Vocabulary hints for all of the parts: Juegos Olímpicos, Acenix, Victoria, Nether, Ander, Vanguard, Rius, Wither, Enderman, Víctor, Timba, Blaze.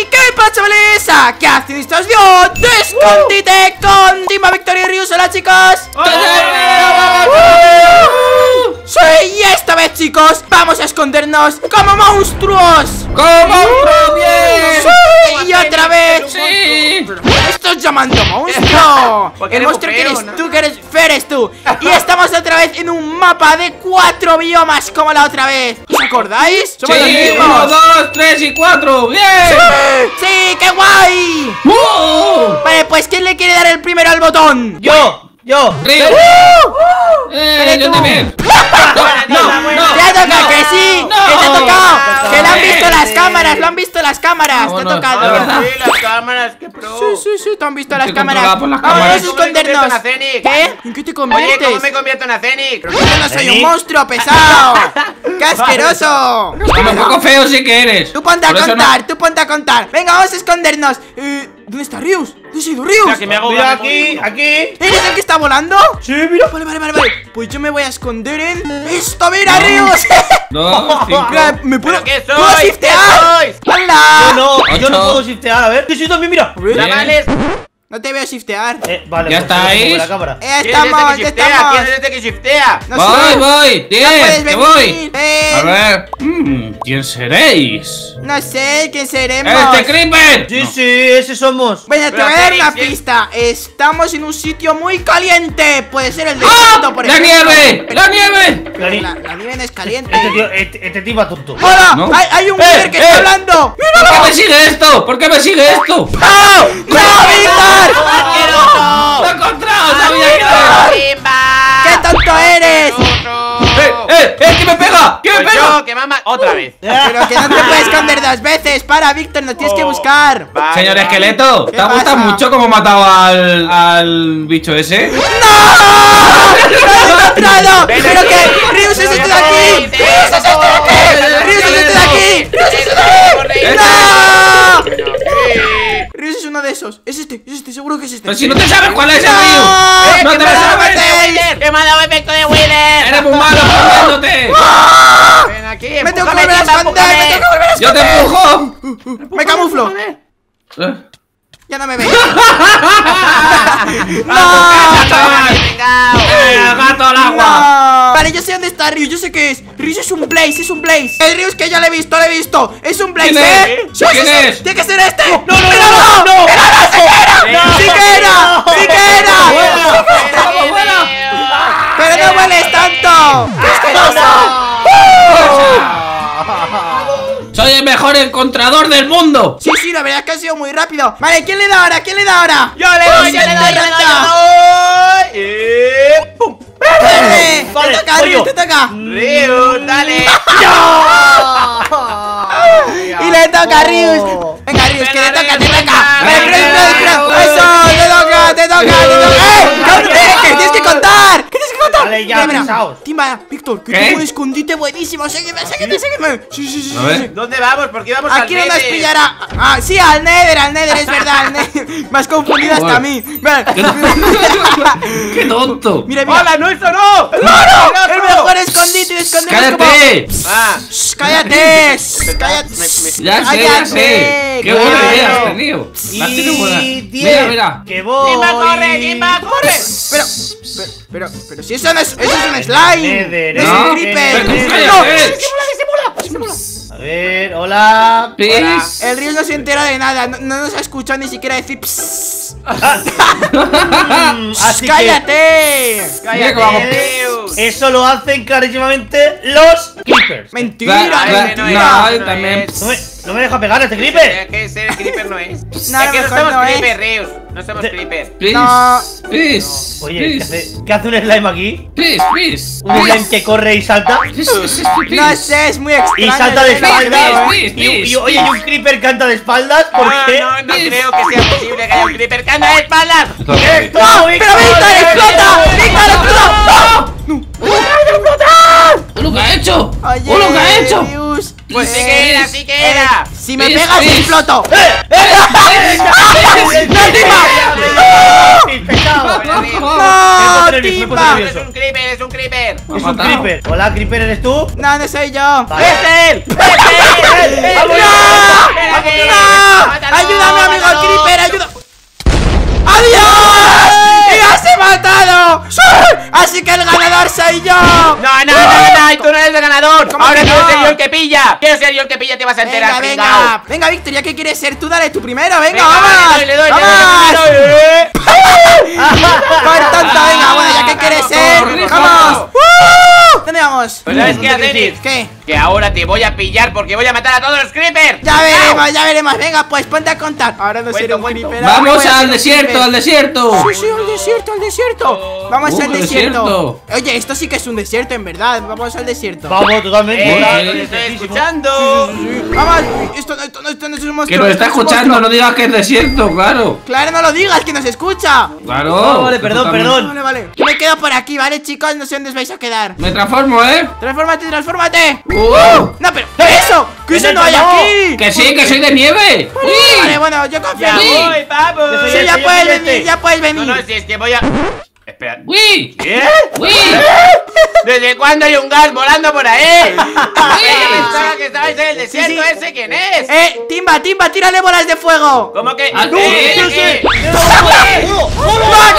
¿Y qué pasa, chavales? Aquí hacéis este video de escondite con Timba, Victoria y Rius. Hola, chicos. Soy esta vez, chicos. Vamos a escondernos como monstruos. ¡Como monstruos! ¡Bien! ¡Sí! ¡Y otra vez! ¡Sí! ¡Estás llamando monstruo! El monstruo que eres tú, que eres tú. Y estamos otra vez en un mapa de 4 biomas como la otra vez. ¿Os acordáis? ¡Somos los mismos! 1, 2, 3 y 4. ¡Bien! ¡Sí! ¡Sí! ¡Qué guay! Vale, pues ¿quién le quiere dar el primero al botón? ¡Yo! ¡Rius! ¡Yo también! ¡No! ¡Te ha tocado que sí! ¡Que te ha tocado! ¡Que lo han visto las cámaras! ¡Lo han visto las cámaras! ¡Te ha tocado! ¡Sí, las cámaras! ¡Qué pro! ¡Sí! ¡Te han visto las cámaras! ¡Vamos a escondernos! ¿Qué? ¿En qué te conviertes? ¿Cómo me convierto en Acenix? ¡Yo no soy un monstruo pesado! ¡Qué asqueroso! ¡Un poco feo sí que eres! ¡Tú ponte a contar! ¡Tú ponte a contar! ¡Venga, vamos a escondernos! ¿Dónde está Rius? ¿Dónde ha sido Rius? Mira, aquí. ¿Eres el que está volando? Sí, mira. Vale. Pues yo me voy a esconder en esto. Mira, Rius. ¿Me puedo? ¿Puedo shiftear? ¡Hola! Yo no puedo shiftear. A ver, que soy también, mira. Chavales, no te veo shiftear. Vale, ya está ahí. Estamos, ya estamos. ¿Quién es este que shiftea? Voy. Te voy. A ver. ¿Quién seréis? No sé, ¿quién seremos? ¡Este creeper! Sí, ese somos. Bueno, te voy a dar una pista. Estamos en un sitio muy caliente. Puede ser el de por ejemplo. ¡La nieve! La nieve no es caliente. Este tío va tonto. ¡Hola! ¿No? Hay un Wither que está hablando. ¡Míralo! ¿Por qué me sigue esto? ¡No! ¡No, Víctor! ¡Lo he encontrado! ¡Sabía que era! ¡Qué tonto eres! ¡Que me pega! Otra vez. Pero que no te puedes esconder dos veces. Para, Víctor, no tienes que buscar. Señor esqueleto, ¿te ha gustado mucho cómo mataba al bicho ese? ¡No! ¡Pero que Rius es este de aquí! ¡Rius es uno de esos! Es este, seguro que es este. Pero si no te sabes cuál es el Rius. ¡No te lo sabes! ¡Qué malo efecto de Wither! ¡Eres muy malo jugándote! Ven aquí, me tengo que volver a esconder. ¡Yo te empujo! ¡Me camuflo! Ya no me veis. ¡No! Vale, yo sé dónde está Rius, yo sé qué es. Rius es un Blaze, El Rius que ya le he visto. Es un Blaze, ¿Quién es? Tiene que ser este. ¡No! ¡Era! ¡Sí que era! ¡Pero no hueles tanto! ¡Soy el mejor encontrador del mundo! Sí, la verdad es que ha sido muy rápido. Vale, ¿quién le da ahora? ¡Yo le doy! ¡Pum! ¡Vale! ¡Te toca! ¡Rius, dale! ¡Y le toca a Rius! ¡Venga, Rius, que te toca! ¡Eso! ¡Te toca! ¡Que tienes que contar! Vale, ya, pensaos. Timba, Víctor, que tengo un escondite buenísimo. Sígueme. Sí. ¿Dónde vamos? ¿Por qué vamos al Nether? Aquí no nos pillará. Ah, sí, al Nether, es verdad, al Nether. Me has confundido hasta a mí. ¡Qué tonto! Mira. ¡Hola, no, eso no! ¡No! ¡El mejor escondite! ¡Cállate! ¡Cállate! ¡Ya sé! ¡Qué buena idea has tenido! ¡Mira! ¡Que voy! ¡Timba, corre! Pero si eso no es... ¡Eso es un slime! ¡Es un creeper! ¡Se mola! A ver... ¡Hola! El Rius no se entera de nada. No nos ha escuchado ni siquiera decir... ¡Psss! ¡Cállate! Eso lo hacen clarísimamente los creepers. ¡Mentira! No me deja pegar a este creeper. Que ser el creeper no es. No somos creeper, Rius. No somos creeper. No. Oye, ¿qué hace un slime aquí? Un slime que corre y salta. No sé, es muy extraño. Y salta de espaldas. Oye, y un creeper canta de espaldas. ¿Por qué? No creo que sea posible que haya un creeper canta de espaldas. ¡Pero Víctor, explota! ¡Víctor, explota! ¡No! ¡Lo que ha hecho! ¡Lo que ha hecho! Pues sí que era. Si me pegas, exploto. ¡No, Timba! Es un creeper. Hola, creeper, ¿eres tú? No, no soy yo. ¡Es él! ¡Es él! ¡No! pringador. Ahora quiero ser yo el que pilla. Quiero ser yo el que pilla, te vas a enterar, pringado. Venga, venga, Víctor, ya que quieres ser tú, dale tú primero. Venga, vamos. Le doy. ¡Por tonto! Venga, bueno, ya que quieres ser. ¡Vamos! ¿Dónde vamos? Pues ¿sabes qué, Acenix? ¿Qué? Que ahora te voy a pillar porque voy a matar a todos los creepers. Ya veremos, ya veremos. Venga, pues ponte a contar. Ahora no seré un creeper. Vamos al desierto, al desierto. Sí, sí, al desierto, al desierto. Vamos al desierto. Oye, esto sí que es un desierto, en verdad. Vamos al desierto. Vamos, totalmente. Te estoy escuchando. Vamos, esto no es un monstruo. Que nos está escuchando, no digas que es desierto, claro. Claro, no lo digas, que nos escucha. Claro. Vale, perdón. Vale. Yo me quedo por aquí, ¿vale, chicos? No sé dónde os vais a quedar. Me transformo, ¿eh? Transfórmate. No, pero ¿qué es eso? ¿Qué eso no hay aquí? Que sí, que soy de nieve. Vale, bueno, yo confío. Ya voy, vamos. Sí, ya puedes venir, ya puedes venir. No, si es que voy a... Espera. ¡Uy! ¿Qué? ¡Uy! ¿Desde cuándo hay un gas volando por ahí? Pensaba que estabais en el desierto ese, ¿quién es? Timba, tírale bolas de fuego. ¿Cómo que? ¡No! ¡Que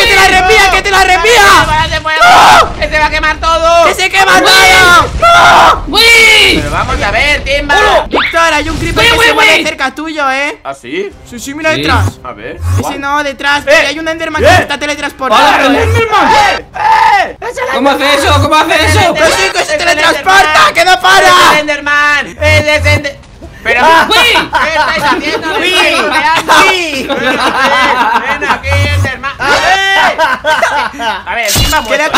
te la reenvía, que te la reenvía! ¡Bolas de fuego! ¡Que se va a quemar todo! ¡Que se quema todo! ¡Uy! Pero vamos a ver, Timba. Víctor, hay un creeper que se mueve cerca tuyo, ¿eh? ¿Ah, sí? Sí, mira detrás. A ver. Sí, no, detrás. Hay un Enderman que está teletransportando. ¿Cómo hace eso? ¿Cómo hace eso? ¡Pero sí que se teletransporta! ¡Que no para! ¡El Enderman! ¡El Enderman! ¡Pero! ¡Uy! ¿Qué estáis haciendo? ¡Uy! ¡Ven aquí, Enderman! A ver, Timba muerto.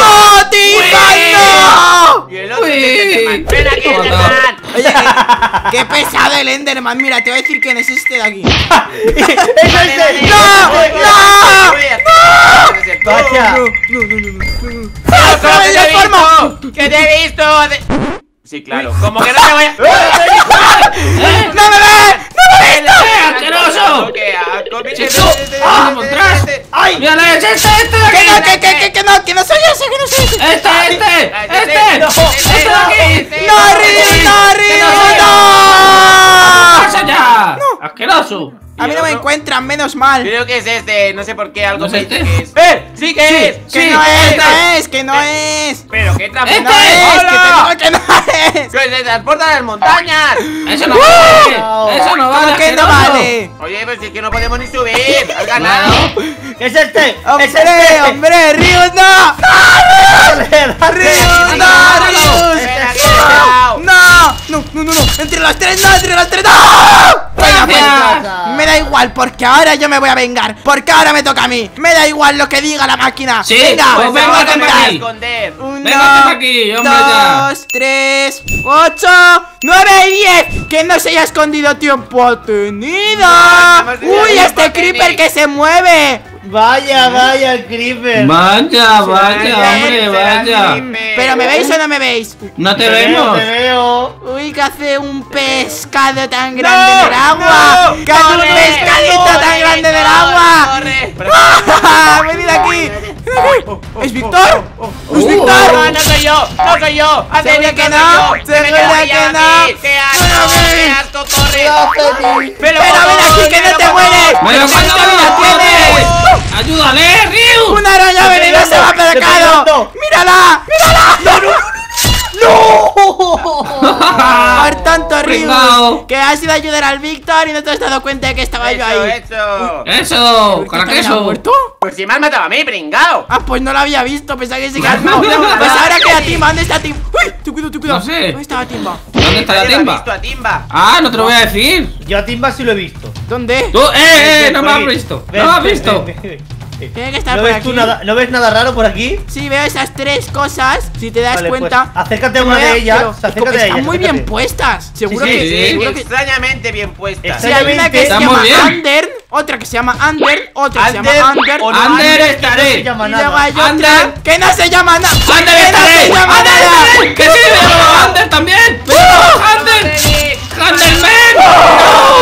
¡No, Timba, no! Y el otro Enderman. ¡Ven aquí, Enderman! Oye, qué pesado el Enderman. Mira, te voy a decir quién es este de aquí. ¡Es este! ¡No! ¡No! ¡Que te he visto! Sí, claro. Como que no te voy a... ¡No me ves! ¡No me ves! ¡Asqueroso! ¡Ay! ¡Mira, la es este de aquí! ¡Que no soy ese! ¡Que no soy ese! ¡Este de aquí! ¡No, ridículo! ¡No! ¡Asqueroso! A mí no me encuentran, menos mal. Creo que es este, no sé por qué, algo me dice. ¡Sí que es! ¡Que no es! ¡Que no es! ¡Pero que transporta! ¡Que no es! ¡Que se transporta a las montañas! ¡Eso no vale! ¡Eso no vale! ¡Que no vale! Oye, pero si es que no podemos ni subir. ¡Has ganado! ¡Es este! ¡Es este! ¡Hombre! ¡Rius, no! ¡No! ¡Rius, no! ¡Rius! ¡No! ¡No! ¡Entre los tres, no! ¡Entre los tres, no! Me da igual, porque ahora yo me voy a vengar. Porque ahora me toca a mí. Me da igual lo que diga la máquina. Sí, venga, pues vengo a contar. 1, 2, 3, 8, 9 y 10. Que no se haya escondido tiempo tenido. Uy, este creeper que se mueve. Vaya, el creeper. Vaya, hombre. ¿Pero me veis o no me veis? No te vemos. Te veo. Uy, que hace un pescado tan grande en el agua. Que hace un pescadito tan grande en el agua. Venid aquí. ¿Es Víctor? ¿Es Víctor? No, no soy yo. Seguro que no. ¡Seguro que no! Pero ven aquí, que no te mueres. ¡Ayúdale, Rius! ¡Una araña venenosa me ha pegado! ¡Mírala! ¡No! Por tanto, Rius, que has ido a ayudar al Víctor y no te has dado cuenta de que estaba yo ahí. ¡Eso! ¿Para qué eso? ¿Muerto? Pues si me has matado a mí, pringao. Ah, pues no lo había visto, pensaba que sí que has matado. Pues ahora queda Timba, ¿dónde está Timba? ¡Uy! ¡Tú cuidado! No sé. ¿Dónde estaba Timba? ¿Dónde está la Timba? Visto a Timba? Ah, no te lo voy a decir. Yo a Timba sí lo he visto. ¿Dónde? ¡Tú! No me has visto. No me has visto. Tiene que estar por aquí. ¿No ves nada raro por aquí? Sí, veo esas tres cosas. Si te das cuenta, pues acércate a una de ellas. Están muy bien puestas. Seguro que extrañamente bien puestas. Si hay una que se llama Ander, otra que se llama Ander, otra que se llama Ander. Ander estaré. Y luego hay otra que no se llama nada. Ander estaré. Ander. Que sí, Ander también. Ander. Anderman.